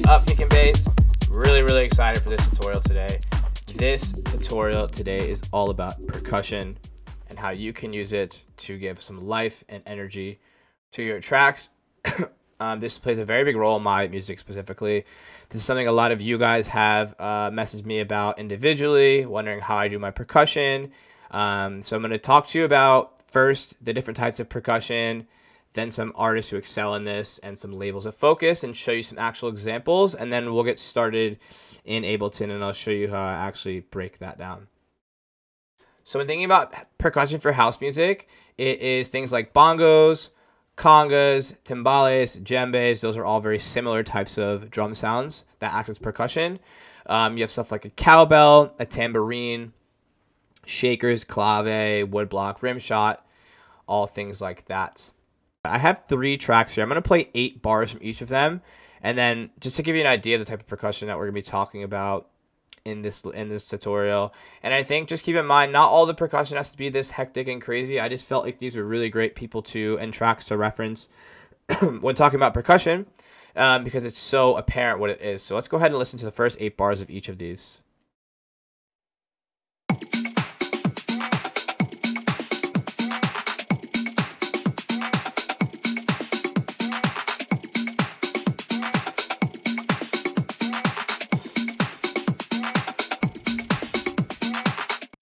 is up kick and bass. Really excited for this tutorial today. This tutorial today is all about percussion and how you can use it to give some life and energy to your tracks. This plays a very big role in my music specifically. This is something a lot of you guys have messaged me about individually, wondering how I do my percussion. So I'm going to talk to you about first the different types of percussion, then some artists who excel in this, and some labels of focus, and show you some actual examples, and then we'll get started in Ableton, and I'll show you how I actually break that down. So when thinking about percussion for house music, it is things like bongos, congas, timbales, djembes. Those are all very similar types of drum sounds that act as percussion. You have stuff like a cowbell, a tambourine, shakers, clave, woodblock, rimshot, all things like that. I have 3 tracks here. I'm going to play 8 bars from each of them. And then just to give you an idea of the type of percussion that we're going to be talking about in this tutorial. And I think just keep in mind, not all the percussion has to be this hectic and crazy. I just felt like these were really great people to and tracks to reference when talking about percussion because it's so apparent what it is. So let's go ahead and listen to the first 8 bars of each of these.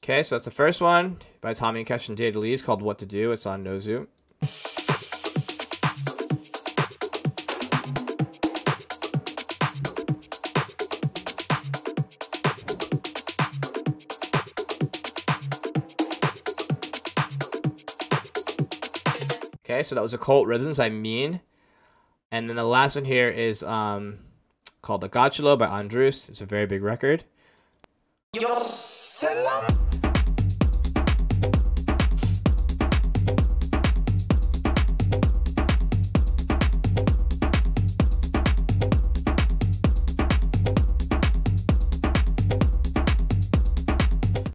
Okay, so that's the first one by Tommy and Kesh and Dave Lee. It's called What to Do. It's on Nozu. Okay, so that was Occult Rhythms by Mean. And then the last one here is called Gotcholo by Andrews. It's a very big record.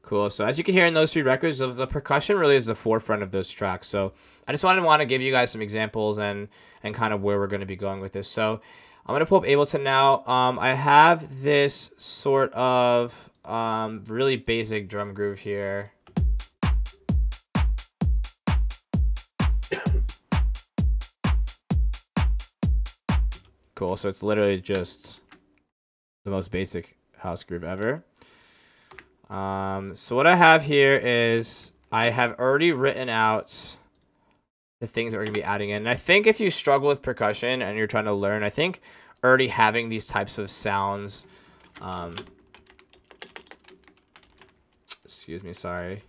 Cool. So as you can hear in those 3 records, the percussion really is the forefront of those tracks. So I just want to give you guys some examples and kind of where we're going to be going with this. So I'm going to pull up Ableton now. I have this sort of really basic drum groove here. Cool. So it's literally just the most basic house groove ever. So what I have here is I have already written out the things that we're going to be adding in. And I think if you struggle with percussion and you're trying to learn, I think already having these types of sounds, excuse me, sorry,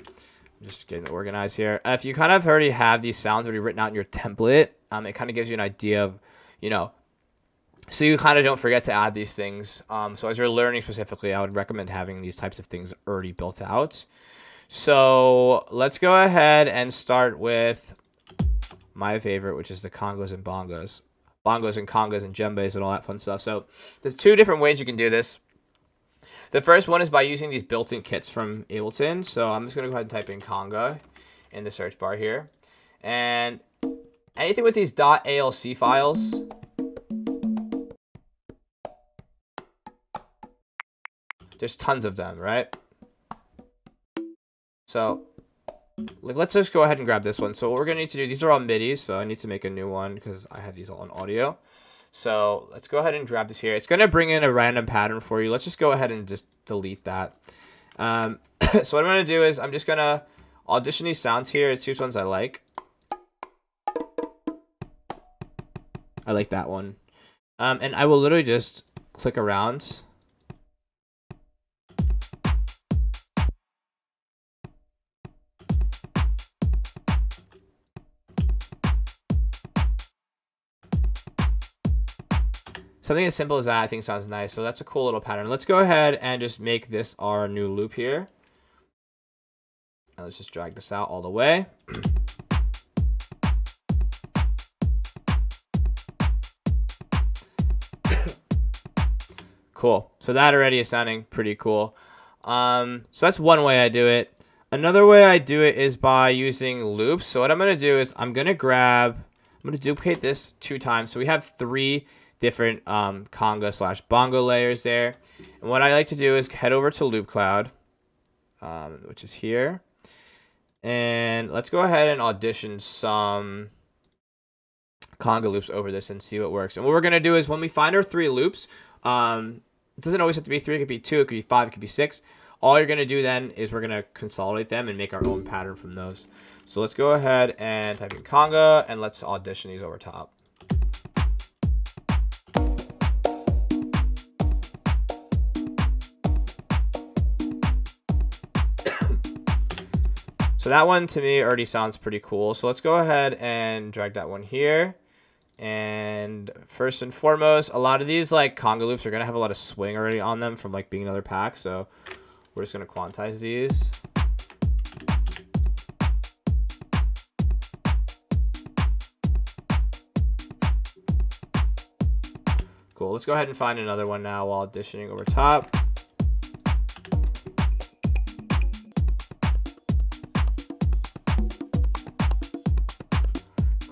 I'm just getting organized here. If you kind of already have these sounds already written out in your template, it kind of gives you an idea of, you know, so you kind of don't forget to add these things. So as you're learning specifically, I would recommend having these types of things already built out. So let's go ahead and start with my favorite, which is the congos and bongos. Bongos and congas and djembes and all that fun stuff. So there's 2 different ways you can do this. The first one is by using these built-in kits from Ableton. So I'm just going to go ahead and type in conga in the search bar here. And anything with these .alc files... There's tons of them, right? So like, let's just go ahead and grab this one. So what we're going to need to do, these are all MIDIs, so I need to make a new one because I have these all in audio. So let's go ahead and grab this here. It's going to bring in a random pattern for you. Let's just go ahead and just delete that. So what I'm going to do is I'm just going to audition these sounds here and see which ones I like. I like that one. And I will literally just click around. Something as simple as that I think sounds nice. So that's a cool little pattern. Let's go ahead and just make this our new loop here. And let's just drag this out all the way. Cool. So that already is sounding pretty cool. So that's one way I do it. Another way I do it is by using loops. So what I'm going to do is I'm going to duplicate this 2 times. So we have 3 different conga / bongo layers there. And what I like to do is head over to Loop Cloud, which is here. And let's go ahead and audition some conga loops over this and see what works. And what we're going to do is when we find our 3 loops, it doesn't always have to be 3, it could be 2, it could be 5, it could be 6. All you're going to do then is we're going to consolidate them and make our own pattern from those. So let's go ahead and type in conga and let's audition these over top. So that one to me already sounds pretty cool. So let's go ahead and drag that one here. And first and foremost, a lot of these like conga loops are going to have a lot of swing already on them from like being another pack. So we're just going to quantize these. Cool. Let's go ahead and find another one now while auditioning over top.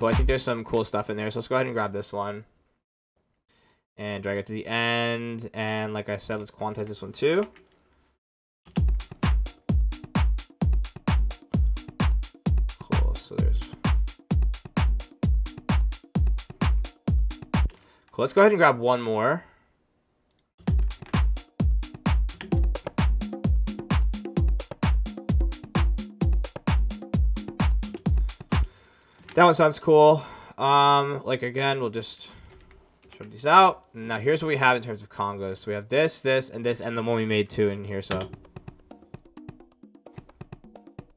I think there's some cool stuff in there, so let's go ahead and grab this one and drag it to the end. And like I said, let's quantize this one too. Cool. So there's cool. Let's go ahead and grab one more. That one sounds cool. Like again, we'll just trim these out. Now here's what we have in terms of congos. So we have this, this, and this, and the one we made 2 in here. So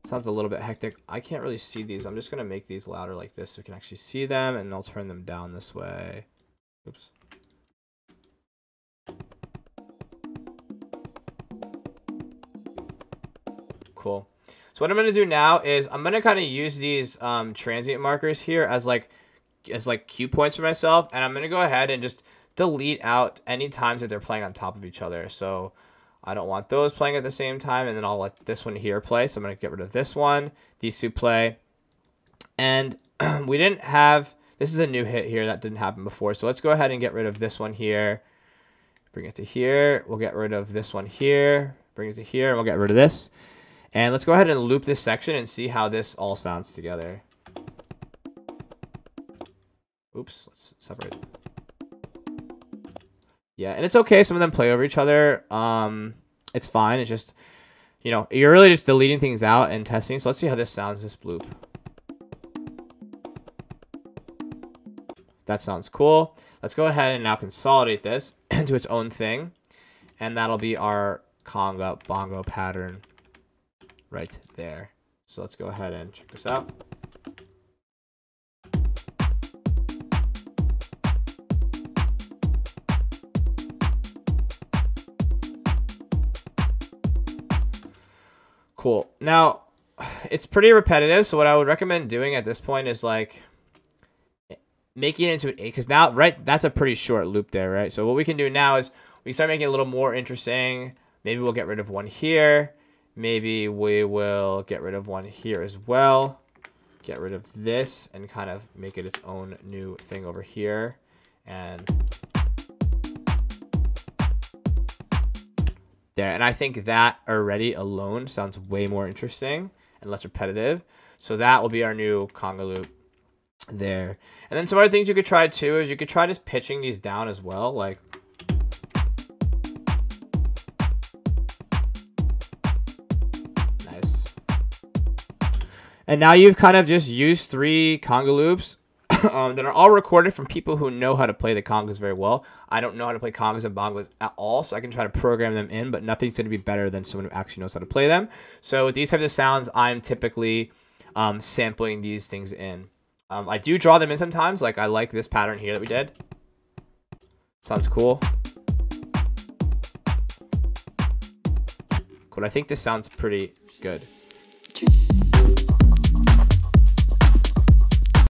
sounds a little bit hectic. I can't really see these. I'm just gonna make these louder like this so we can actually see them, and I'll turn them down this way. Oops. Cool. So what I'm going to do now is I'm going to kind of use these transient markers here as like cue points for myself. And I'm going to go ahead and just delete out any times that they're playing on top of each other. So I don't want those playing at the same time. And then I'll let this one here play. So I'm going to get rid of this one. These two play. And we didn't have, this is a new hit here that didn't happen before. So let's go ahead and get rid of this one here. Bring it to here. We'll get rid of this one here. Bring it to here. And we'll get rid of this. And let's go ahead and loop this section and see how this all sounds together. Oops, let's separate. Yeah, and it's okay. Some of them play over each other. It's fine. It's just, you know, you're really just deleting things out and testing. So let's see how this sounds, this loop. That sounds cool. Let's go ahead and now consolidate this into its own thing. And that'll be our conga bongo pattern right there. So let's go ahead and check this out. Cool. Now it's pretty repetitive. So what I would recommend doing at this point is like making it into an 8, because now, right, that's a pretty short loop there, right? So what we can do now is we start making it a little more interesting. Maybe we'll get rid of one here. Maybe we will get rid of one here as well. Get rid of this and kind of make it its own new thing over here. And there. And I think that already alone sounds way more interesting and less repetitive. So that will be our new conga loop there. And then some other things you could try too is you could try just pitching these down as well. Like, and now you've kind of just used 3 conga loops that are all recorded from people who know how to play the congas very well. I don't know how to play congas and bongos at all, so I can try to program them in, but nothing's going to be better than someone who actually knows how to play them. So with these types of sounds, I'm typically sampling these things in. I do draw them in sometimes. Like, I like this pattern here that we did. Sounds cool. Cool. I think this sounds pretty good.